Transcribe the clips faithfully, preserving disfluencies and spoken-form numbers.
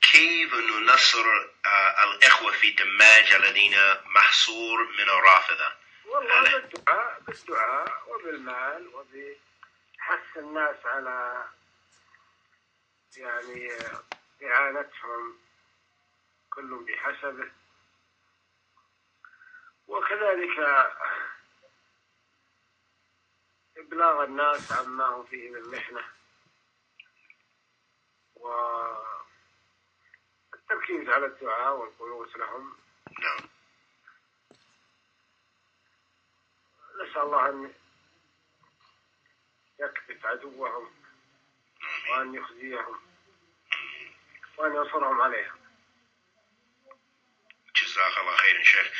كيف ننصر الإخوة في دماج الذين محصور من الرافضة؟ والله بالدعاء بالدعاء وبالمال وبحث الناس على يعني إعانتهم كل بحسبه، وكذلك إبلاغ الناس عما هم فيه من محنة، والتركيز على الدعاء والقنوت لهم. نسأل الله أن يكبت عدوهم وأن يخزيهم وأن ينصرهم عليهم. جزاك الله خير شيخ.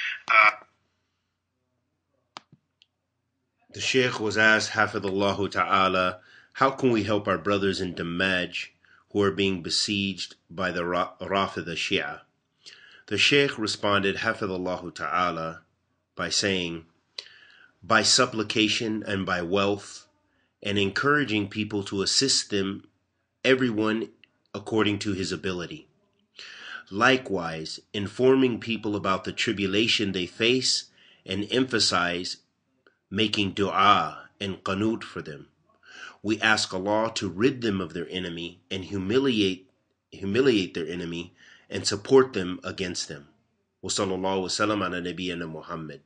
The Shaykh was asked, Hafidh Allah Taala, how can we help our brothers in Damaaj who are being besieged by the Rafidah Shia? The Shaykh responded, Hafidh Allah Taala, by saying, by supplication and by wealth, and encouraging people to assist them, everyone according to his ability. Likewise, informing people about the tribulation they face and emphasize making du'a and qanut for them. We ask Allah to rid them of their enemy and humiliate humiliate their enemy and support them against them. Wa sallallahu alaihi wasallam ala nabiyyina Muhammad.